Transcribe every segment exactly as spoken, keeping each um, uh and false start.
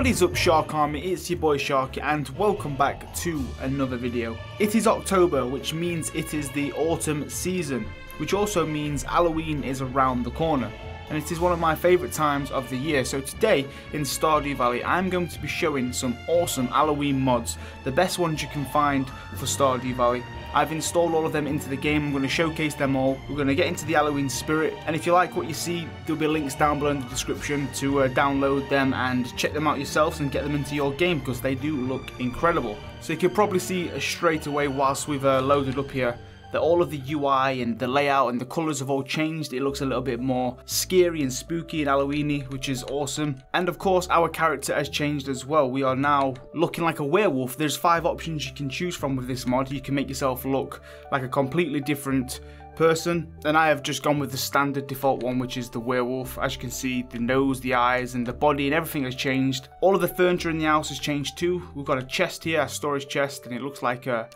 What is up, Shark Army? It's your boy Shark and welcome back to another video. It is October, which means it is the autumn season, which also means Halloween is around the corner, and it is one of my favourite times of the year. So today in Stardew Valley I'm going to be showing some awesome Halloween mods, the best ones you can find for Stardew Valley. I've installed all of them into the game. I'm going to showcase them all. We're going to get into the Halloween spirit, and if you like what you see, there'll be links down below in the description to uh, download them and check them out yourselves and get them into your game, because they do look incredible. So you can probably see uh, straight away whilst we've uh, loaded up here that all of the U I and the layout and the colours have all changed. It looks a little bit more scary and spooky and Halloween-y, which is awesome. And of course our character has changed as well. We are now looking like a werewolf. There's five options you can choose from with this mod. You can make yourself look like a completely different person, and I have just gone with the standard default one, which is the werewolf. As you can see, the nose, the eyes and the body and everything has changed. All of the furniture in the house has changed too. We've got a chest here, a storage chest, and it looks like a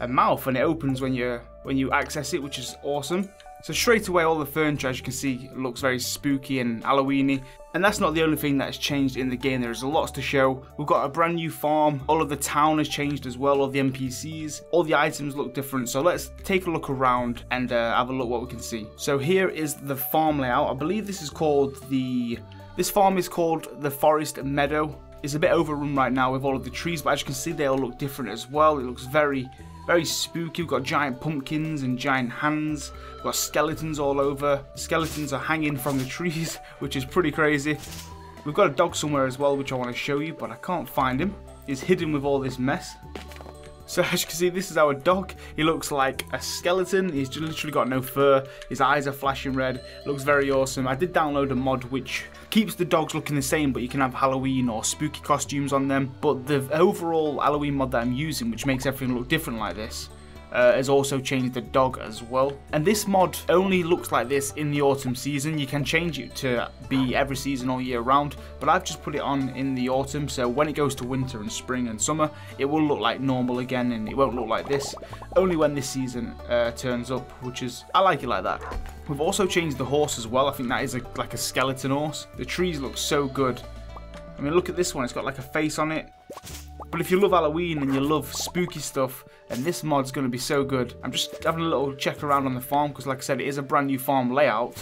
a mouth, and it opens when you when you access it, which is awesome. So straight away all the furniture, as you can see, looks very spooky and Halloween-y. And that's not the only thing that's changed in the game. There's lots to show. We've got a brand new farm. All of the town has changed as well, all the N P Cs, all the items look different. So let's take a look around and uh, have a look what we can see. So here is the farm layout. I believe this is called the this farm is called the Forest Meadow. It's a bit overrun right now with all of the trees, but as you can see they all look different as well. It looks very Very spooky. We've got giant pumpkins and giant hands. We've got skeletons all over. Skeletons are hanging from the trees, which is pretty crazy. We've got a dog somewhere as well, which I want to show you, but I can't find him. He's hidden with all this mess. So as you can see, this is our dog. He looks like a skeleton. He's just literally got no fur. His eyes are flashing red. Looks very awesome. I did download a mod which keeps the dogs looking the same, but you can have Halloween or spooky costumes on them. But the overall Halloween mod that I'm using, which makes everything look different like this, Uh, has also changed the dog as well. And this mod only looks like this in the autumn season. You can change it to be every season all year round, but I've just put it on in the autumn, so when it goes to winter and spring and summer it will look like normal again, and it won't look like this. Only when this season uh, turns up, which is, I like it like that. We've also changed the horse as well. I think that is a, like a skeleton horse. The trees look so good. I mean, look at this one, it's got like a face on it. But if you love Halloween and you love spooky stuff, then this mod's going to be so good. I'm just having a little check around on the farm, because like I said, it is a brand new farm layout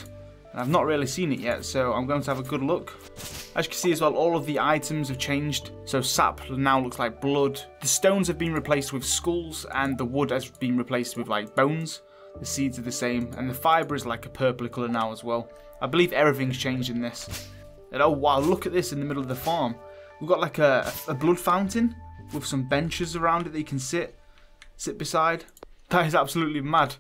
and I've not really seen it yet, so I'm going to have a good look. As you can see as well, all of the items have changed. So sap now looks like blood. The stones have been replaced with skulls, and the wood has been replaced with like bones. The seeds are the same, and the fibre is like a purpley colour now as well. I believe everything's changed in this. And oh wow, look at this in the middle of the farm. We've got like a, a blood fountain with some benches around it that you can sit sit beside. That is absolutely mad.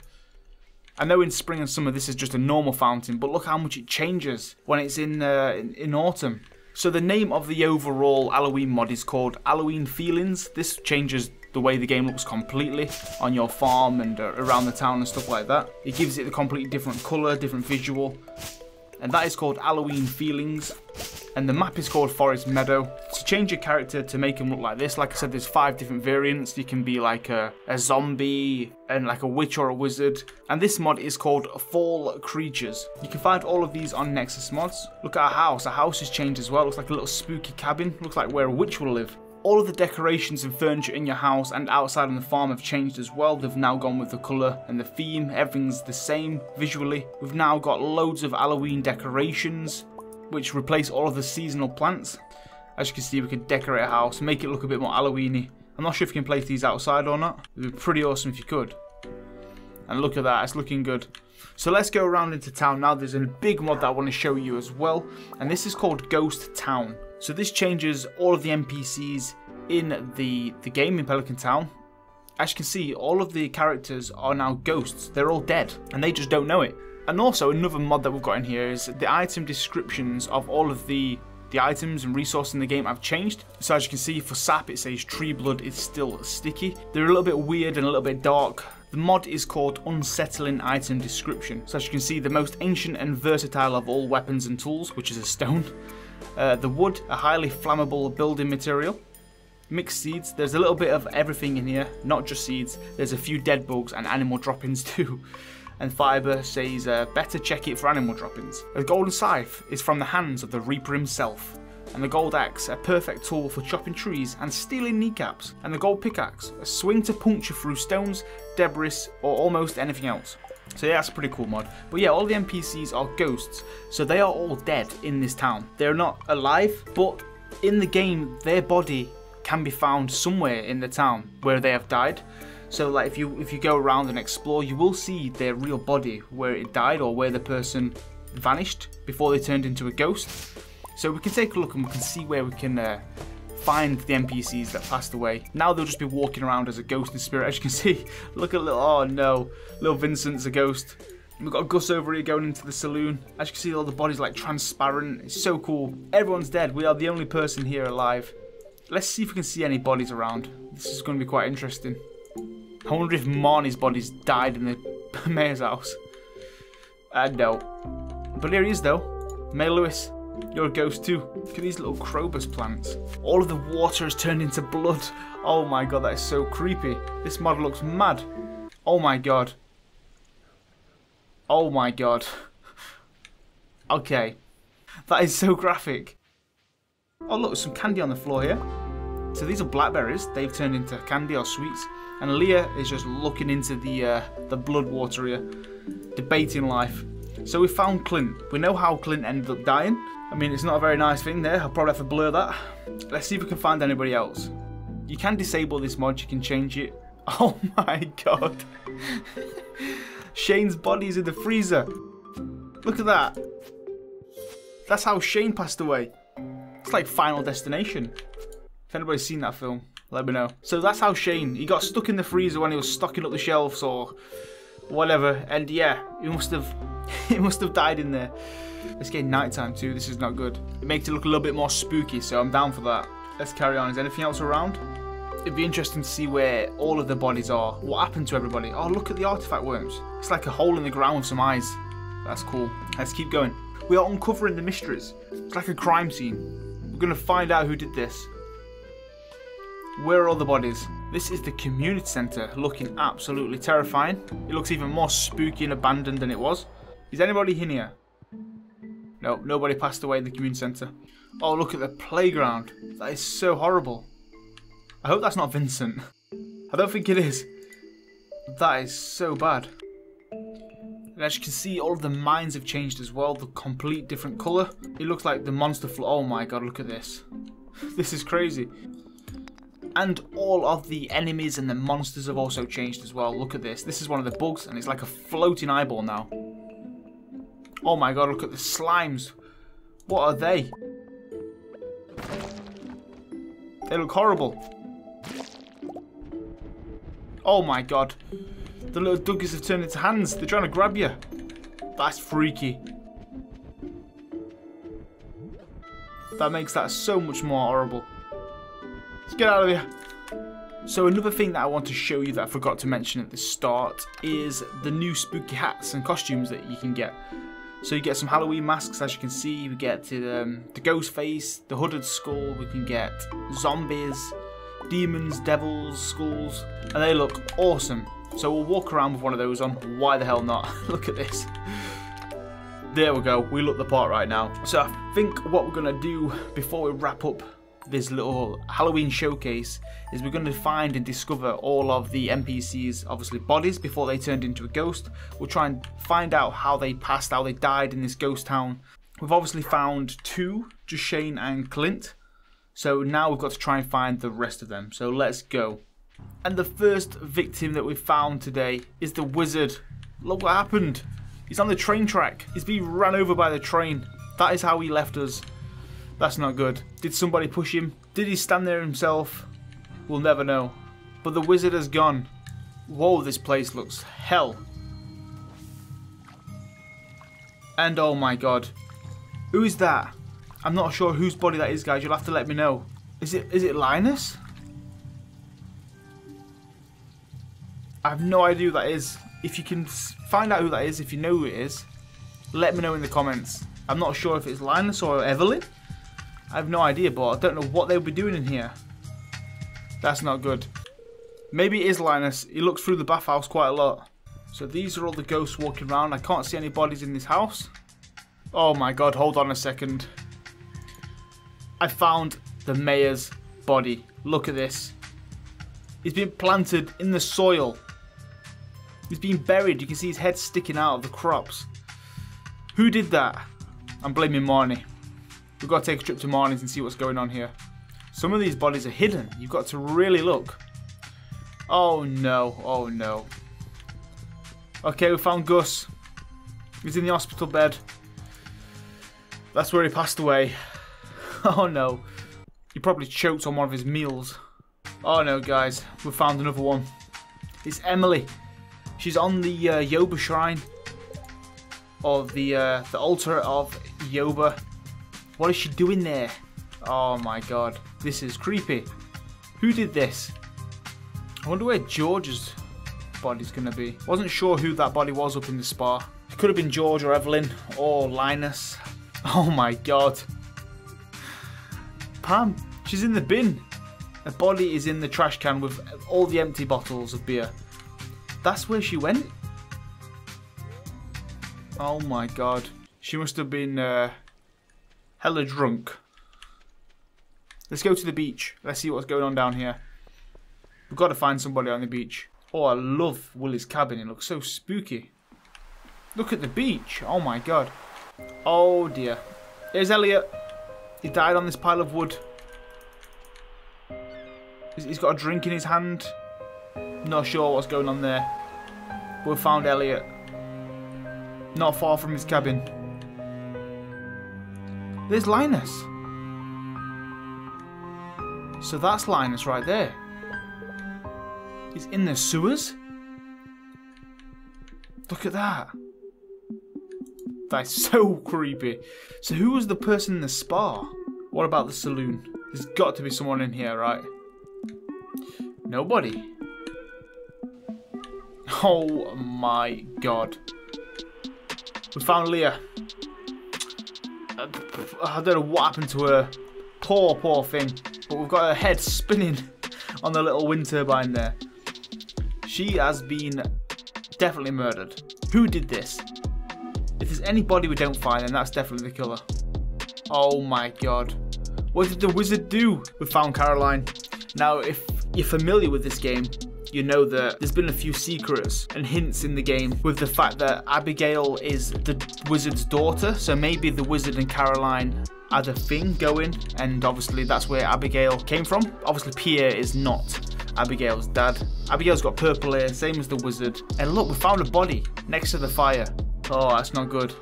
I know in spring and summer this is just a normal fountain, but look how much it changes when it's in, uh, in, in autumn. So the name of the overall Halloween mod is called Halloween Feelings. This changes the way the game looks completely on your farm and uh, around the town and stuff like that. It gives it a completely different colour, different visual. And that is called Halloween Feelings, and the map is called Forest Meadow. To change your character to make him look like this, like I said, there's five different variants. You can be like a, a zombie and like a witch or a wizard, and this mod is called Fall Creatures. You can find all of these on Nexus Mods. Look at our house. Our house has changed as well. It looks like a little spooky cabin. Looks like where a witch will live. All of the decorations and furniture in your house and outside on the farm have changed as well. They've now gone with the colour and the theme. Everything's the same visually. We've now got loads of Halloween decorations which replace all of the seasonal plants. As you can see, we can decorate a house, make it look a bit more Halloween-y. I'm not sure if you can place these outside or not. It would be pretty awesome if you could. And look at that, it's looking good. So let's go around into town now. There's a big mod that I want to show you as well, and this is called Ghost Town. So this changes all of the N P Cs in the, the game in Pelican Town. As you can see, all of the characters are now ghosts. They're all dead and they just don't know it. And also another mod that we've got in here is the item descriptions of all of the, the items and resources in the game have changed. So as you can see, for sap it says tree blood is still sticky. They're a little bit weird and a little bit dark. The mod is called Unsettling Item Description. So as you can see, the most ancient and versatile of all weapons and tools, which is a stone. Uh, the wood, a highly flammable building material. Mixed seeds, there's a little bit of everything in here, not just seeds. There's a few dead bugs and animal droppings too. And fibre says, uh, better check it for animal droppings. A golden scythe is from the hands of the Reaper himself. and the gold axe, a perfect tool for chopping trees and stealing kneecaps, and the gold pickaxe, a swing to puncture through stones, debris, or almost anything else. So yeah, that's a pretty cool mod. But yeah, all the N P Cs are ghosts, so they are all dead in this town. They're not alive, but in the game, their body can be found somewhere in the town where they have died. So like if you if you go around and explore, you will see their real body, where it died or where the person vanished before they turned into a ghost. So we can take a look and we can see where we can uh, find the N P Cs that passed away. Now they'll just be walking around as a ghost in spirit, as you can see. Look at little, oh no, little Vincent's a ghost. We've got Gus over here going into the saloon. As you can see, all the bodies like transparent. It's so cool. Everyone's dead. We are the only person here alive. Let's see if we can see any bodies around. This is going to be quite interesting. I wonder if Marnie's body's died in the mayor's house. Uh, no. But here he is though. Mayor Lewis, you're a ghost too. Look at these little crobus plants. All of the water has turned into blood. Oh my god, that is so creepy. This mod looks mad. Oh my god. Oh my god. Okay. That is so graphic. Oh look, some candy on the floor here. So these are blackberries. They've turned into candy or sweets. And Leah is just looking into the uh, the blood water here, debating life. So we found Clint. We know how Clint ended up dying. I mean, it's not a very nice thing there. I'll probably have to blur that. Let's see if we can find anybody else. You can disable this mod. You can change it. Oh my god. Shane's body's in the freezer. Look at that. That's how Shane passed away. It's like Final Destination. If anybody's seen that film, let me know. So that's how Shane, he got stuck in the freezer when he was stocking up the shelves or whatever. And yeah, he must have he must have died in there. It's getting nighttime too. This is not good. It makes it look a little bit more spooky, so I'm down for that. Let's carry on. Is anything else around? It'd be interesting to see where all of the bodies are. What happened to everybody? Oh, look at the artifact worms. It's like a hole in the ground with some eyes. That's cool. Let's keep going. We are uncovering the mysteries. It's like a crime scene. We're going to find out who did this. Where are all the bodies? This is the community centre, looking absolutely terrifying. It looks even more spooky and abandoned than it was. Is anybody in here? No, nobody passed away in the community centre. Oh, look at the playground. That is so horrible. I hope that's not Vincent. I don't think it is. That is so bad. And as you can see, all of the mines have changed as well. The complete different colour. It looks like the monster flo- Oh my god, look at this. This is crazy. And all of the enemies and the monsters have also changed as well. Look at this. This is one of the bugs and it's like a floating eyeball now. Oh my god, look at the slimes. What are they? They look horrible. Oh my god. The little duggies have turned into hands. They're trying to grab you. That's freaky. That makes that so much more horrible. Let's get out of here. So another thing that I want to show you that I forgot to mention at the start is the new spooky hats and costumes that you can get. So you get some Halloween masks, as you can see. We get the, um, the ghost face, the hooded skull. We can get zombies, demons, devils, skulls, and they look awesome. So we'll walk around with one of those on. Why the hell not? Look at this. There we go. We look the part right now. So I think what we're going to do before we wrap up this little Halloween showcase is we're going to find and discover all of the N P Cs, obviously bodies, before they turned into a ghost. We'll try and find out how they passed, how they died in this ghost town. We've obviously found two, just Shane and Clint. So now we've got to try and find the rest of them. So let's go. And the first victim that we found today is the wizard. Look what happened. He's on the train track. He's been run over by the train. That is how he left us. That's not good. Did somebody push him? Did he stand there himself? We'll never know. But the wizard has gone. Whoa, this place looks hell. And oh my god. Who is that? I'm not sure whose body that is, guys. You'll have to let me know. Is it is it Linus? I have no idea who that is. If you can find out who that is, if you know who it is, let me know in the comments. I'm not sure if it's Linus or Evelyn. I have no idea, but I don't know what they'll be doing in here. That's not good. Maybe it is Linus. He looks through the bathhouse quite a lot. So these are all the ghosts walking around. I can't see any bodies in this house. Oh my god, hold on a second. I found the mayor's body. Look at this. He's been planted in the soil. He's been buried. You can see his head sticking out of the crops. Who did that? I'm blaming Marnie. We've got to take a trip to Marnie's and see what's going on here. Some of these bodies are hidden. You've got to really look. Oh no, oh no. Okay, we found Gus. He's in the hospital bed. That's where he passed away. Oh no. He probably choked on one of his meals. Oh no, guys. We found another one. It's Emily. She's on the uh, Yoba shrine. Or the, uh, the altar of Yoba. What is she doing there? Oh my god. This is creepy. Who did this? I wonder where George's body's gonna be. Wasn't sure who that body was up in the spa. It could have been George or Evelyn or Linus. Oh my god. Pam, she's in the bin. Her body is in the trash can with all the empty bottles of beer. That's where she went? Oh my god. She must have been uh, hella drunk. Let's go to the beach. Let's see what's going on down here. We've got to find somebody on the beach. Oh, I love Willie's cabin. It looks so spooky. Look at the beach. Oh my god. Oh dear. There's Elliot. He died on this pile of wood. He's got a drink in his hand. Not sure what's going on there. But we found Elliot. Not far from his cabin. There's Linus. So that's Linus right there. He's in the sewers? Look at that. That's so creepy. So who was the person in the spa? What about the saloon? There's got to be someone in here, right? Nobody. Oh my god. We found Leah. I don't know what happened to her. Poor, poor thing. But we've got her head spinning on the little wind turbine there. She has been definitely murdered. Who did this? If there's anybody we don't find, then that's definitely the killer. Oh my god. What did the wizard do? We found Caroline. Now, if you're familiar with this game, you know that there's been a few secrets and hints in the game with the fact that Abigail is the wizard's daughter. So maybe the wizard and Caroline had a thing going, and obviously that's where Abigail came from. Obviously, Pierre is not Abigail's dad. Abigail's got purple hair, same as the wizard. And look, we found a body next to the fire. Oh, that's not good.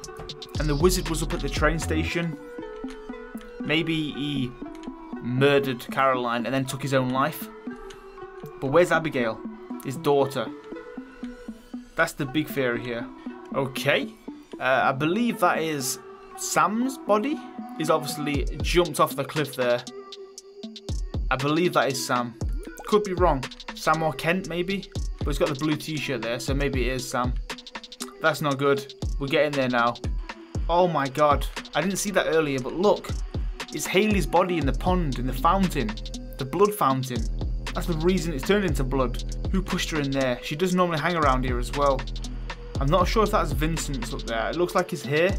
And the wizard was up at the train station. Maybe he murdered Caroline and then took his own life. But where's Abigail? His daughter. That's the big theory here. Okay. Uh, I believe that is Sam's body. He's obviously jumped off the cliff there. I believe that is Sam. Could be wrong. Sam or Kent, maybe? But he's got the blue t-shirt there, so maybe it is Sam. That's not good. We're getting there now. Oh my god. I didn't see that earlier, but look. It's Haley's body in the pond, in the fountain. The blood fountain. That's the reason it's turned into blood. Who pushed her in there? She does normally hang around here as well. I'm not sure if that's Vincent's up there. It looks like his hair,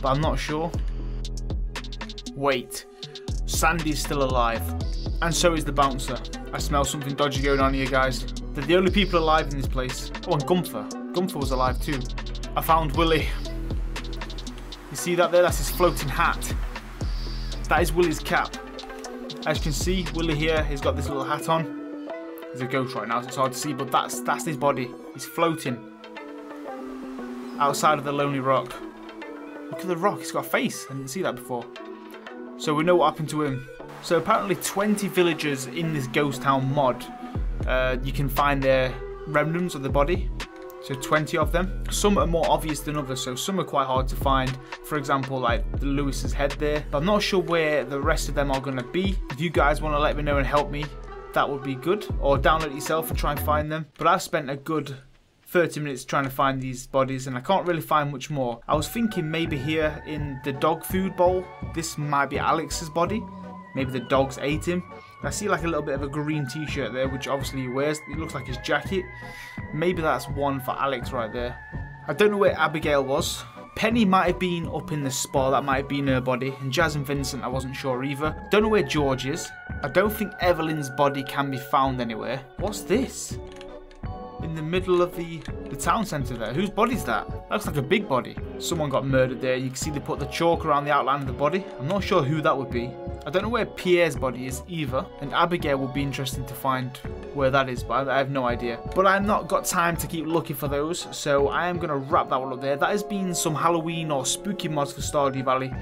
but I'm not sure. Wait. Sandy's still alive. And so is the bouncer. I smell something dodgy going on here, guys. They're the only people alive in this place. Oh, and Gunther. Gunther was alive too. I found Willie. You see that there? That's his floating hat. That is Willie's cap. As you can see, Willie here, he's got this little hat on. There's a ghost right now, so it's hard to see, but that's that's his body. He's floating outside of the Lonely Rock. Look at the rock, he's got a face. I didn't see that before. So we know what happened to him. So apparently twenty villagers in this Ghost Town mod, uh, you can find their remnants of the body. So twenty of them. Some are more obvious than others, so some are quite hard to find. For example, like the Lewis's head there. But I'm not sure where the rest of them are gonna be. If you guys wanna let me know and help me, that would be good. Or download it yourself and try and find them. But I've spent a good thirty minutes trying to find these bodies and I can't really find much more. I was thinking maybe here in the dog food bowl, this might be Alex's body. Maybe the dogs ate him. I see like a little bit of a green t-shirt there, which obviously he wears. It looks like his jacket. Maybe that's one for Alex right there. I don't know where Abigail was. Penny might have been up in the spa, that might have been her body, and Jazz and Vincent, I wasn't sure either. Don't know where George is. I don't think Evelyn's body can be found anywhere. What's this? In the middle of the, the town centre there. Whose body's that? That looks like a big body. Someone got murdered there. You can see they put the chalk around the outline of the body. I'm not sure who that would be. I don't know where Pierre's body is either, and Abigail will be interesting to find where that is, but I have no idea. But I've not got time to keep looking for those, so I am going to wrap that one up there. That has been some Halloween or spooky mods for Stardew Valley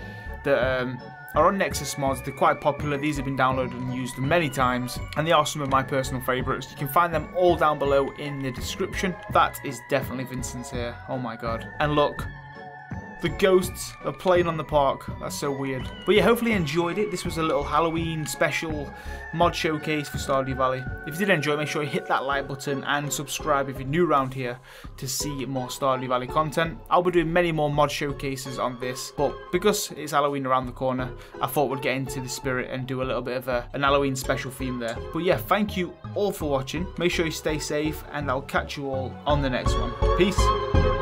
that um, are on Nexus Mods. They're quite popular. These have been downloaded and used many times, and they are some of my personal favourites. You can find them all down below in the description. That is definitely Vincent's here. Oh my god. And look. The ghosts are playing on the park. That's so weird. But yeah, hopefully you enjoyed it. This was a little Halloween special mod showcase for Stardew Valley. If you did enjoy, make sure you hit that like button and subscribe if you're new around here to see more Stardew Valley content. I'll be doing many more mod showcases on this, but because it's Halloween around the corner, I thought we'd get into the spirit and do a little bit of a, an Halloween special theme there. But yeah, thank you all for watching. Make sure you stay safe, and I'll catch you all on the next one. Peace.